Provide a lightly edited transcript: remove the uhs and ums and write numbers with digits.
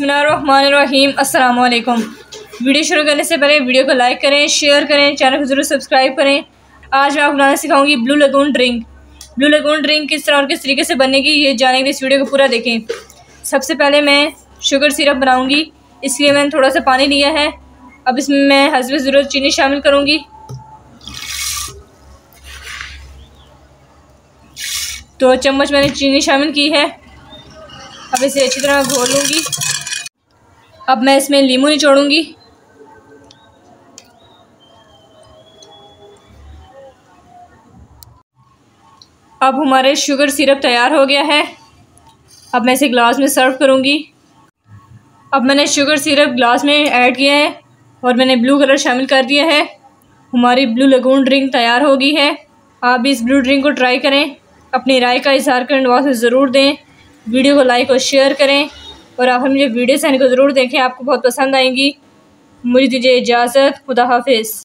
बिस्मिल्लाहिर्रहमानिर्रहीम अस्सलामुअलैकुम। वीडियो शुरू करने से पहले वीडियो को लाइक करें, शेयर करें, चैनल को ज़रूर सब्सक्राइब करें। आज मैं आपको बनाना सिखाऊंगी blue lagoon drink. Blue lagoon drink किस तरह और किस तरीके से बनेगी ये जानने के लिए इस वीडियो को पूरा देखें। सबसे पहले मैं शुगर सिरप बनाऊँगी, इसलिए मैंने थोड़ा सा पानी लिया है। अब इसमें मैं हस्ब ज़रूरत चीनी शामिल करूँगी। तो चम्मच मैंने चीनी शामिल की है। अब इसे अच्छी तरह घोल लूँगी। अब मैं इसमें नींबू निचोड़ूँगी। अब हमारे शुगर सिरप तैयार हो गया है। अब मैं इसे ग्लास में सर्व करूँगी। अब मैंने शुगर सिरप ग्लास में ऐड किया है और मैंने ब्लू कलर शामिल कर दिया है। हमारी ब्लू लगून ड्रिंक तैयार हो गई है। आप भी इस ब्लू ड्रिंक को ट्राई करें, अपनी राय का इजहार करने वास्ते ज़रूर दें। वीडियो को लाइक और शेयर करें और आप मुझे वीडियो चैनल को ज़रूर देखें, आपको बहुत पसंद आएंगी। मुझे दीजिए इजाज़त, खुदा हाफिज़।